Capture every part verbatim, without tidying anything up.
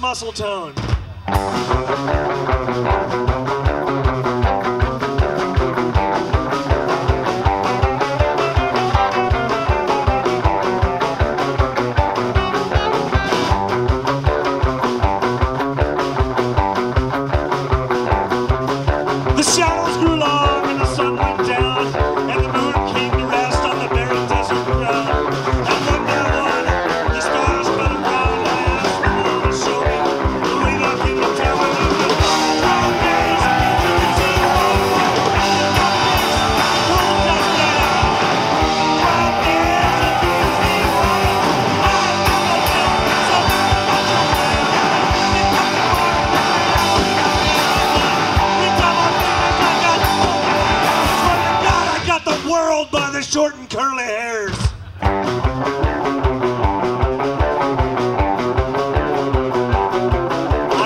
Muscle tone. The shadows grew long and the sun went down. By the short and curly hairs. I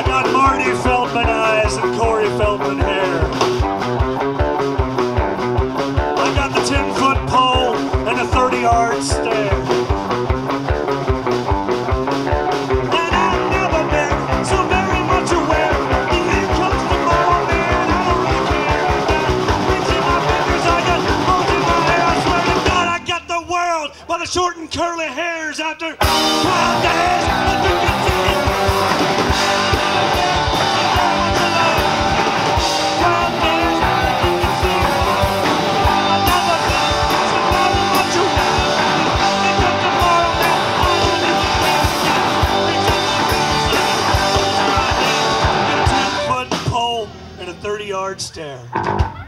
got Marty Feldman eyes and Corey Feldman hair. I got the ten foot pole and a thirty yard stare. And I've never been so very much aware. The short and curly hairs after twelve days. A ten foot pole and a thirty yard stare.